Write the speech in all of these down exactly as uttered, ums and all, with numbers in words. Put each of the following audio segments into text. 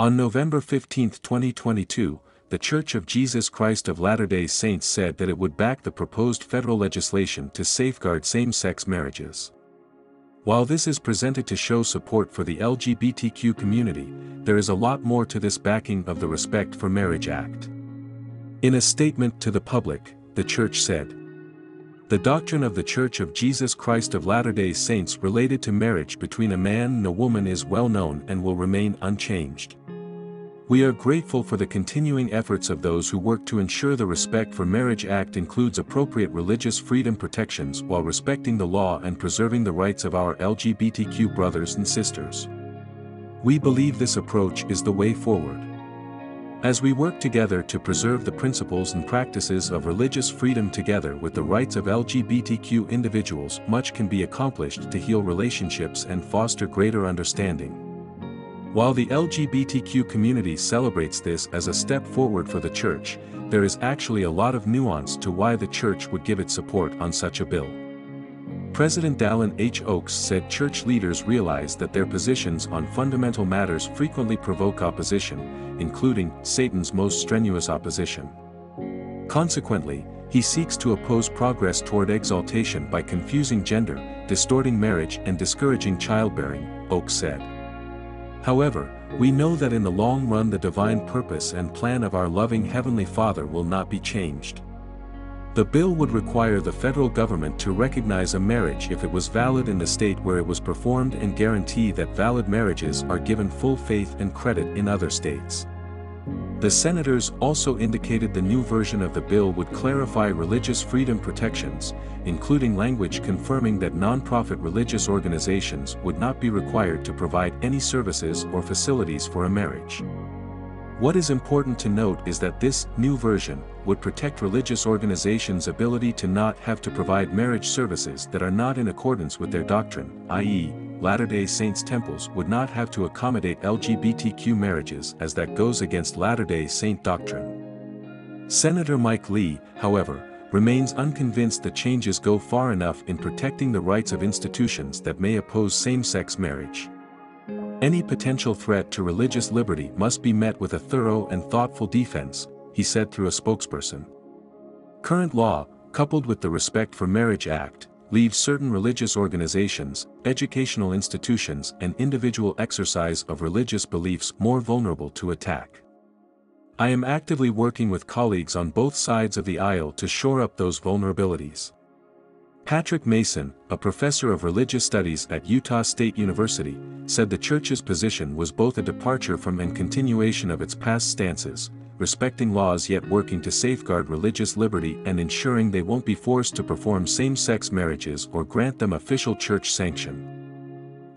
On November fifteenth twenty twenty-two, the Church of Jesus Christ of Latter-day Saints said that it would back the proposed federal legislation to safeguard same-sex marriages. While this is presented to show support for the L G B T Q community, there is a lot more to this backing of the Respect for Marriage Act. In a statement to the public, the Church said, "The doctrine of the Church of Jesus Christ of Latter-day Saints related to marriage between a man and a woman is well known and will remain unchanged. We are grateful for the continuing efforts of those who work to ensure the Respect for Marriage Act includes appropriate religious freedom protections while respecting the law and preserving the rights of our L G B T Q brothers and sisters. We believe this approach is the way forward. As we work together to preserve the principles and practices of religious freedom together with the rights of L G B T Q individuals, much can be accomplished to heal relationships and foster greater understanding. While the L G B T Q community celebrates this as a step forward for the Church, there is actually a lot of nuance to why the Church would give its support on such a bill." President Dallin H. Oaks said church leaders realize that their positions on fundamental matters frequently provoke opposition, including Satan's most strenuous opposition. Consequently, he seeks to oppose progress toward exaltation by confusing gender, distorting marriage and discouraging childbearing, Oaks said. "However, we know that in the long run the divine purpose and plan of our loving Heavenly Father will not be changed. The bill would require the federal government to recognize a marriage if it was valid in the state where it was performed and guarantee that valid marriages are given full faith and credit in other states." The senators also indicated the new version of the bill would clarify religious freedom protections, including language confirming that nonprofit religious organizations would not be required to provide any services or facilities for a marriage. What is important to note is that this new version would protect religious organizations' ability to not have to provide marriage services that are not in accordance with their doctrine, that is, Latter-day Saints temples would not have to accommodate L G B T Q marriages as that goes against Latter-day Saint doctrine. Senator Mike Lee, however, remains unconvinced the changes go far enough in protecting the rights of institutions that may oppose same-sex marriage. "Any potential threat to religious liberty must be met with a thorough and thoughtful defense," he said through a spokesperson. Current law, coupled with the Respect for Marriage Act, leaves certain religious organizations, educational institutions, and individual exercise of religious beliefs more vulnerable to attack. "I am actively working with colleagues on both sides of the aisle to shore up those vulnerabilities." Patrick Mason, a professor of religious studies at Utah State University, said the Church's position was both a departure from and continuation of its past stances, respecting laws yet working to safeguard religious liberty and ensuring they won't be forced to perform same-sex marriages or grant them official church sanction.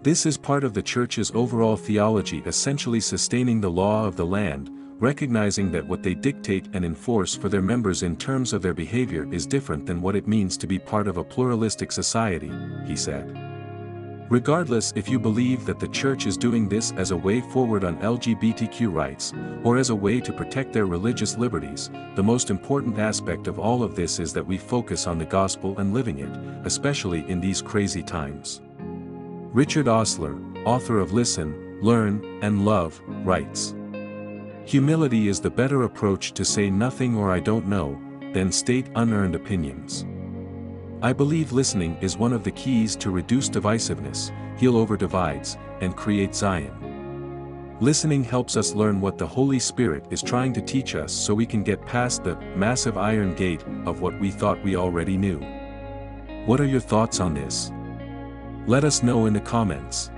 "This is part of the Church's overall theology, essentially sustaining the law of the land, recognizing that what they dictate and enforce for their members in terms of their behavior is different than what it means to be part of a pluralistic society," he said. "Regardless if you believe that the Church is doing this as a way forward on L G B T Q rights, or as a way to protect their religious liberties, the most important aspect of all of this is that we focus on the gospel and living it, especially in these crazy times." Richard Ostler, author of Listen, Learn, and Love, writes, "Humility is the better approach to say nothing or I don't know, than state unearned opinions. I believe listening is one of the keys to reduce divisiveness, heal over divides, and create Zion. Listening helps us learn what the Holy Spirit is trying to teach us so we can get past the massive iron gate of what we thought we already knew." What are your thoughts on this? Let us know in the comments.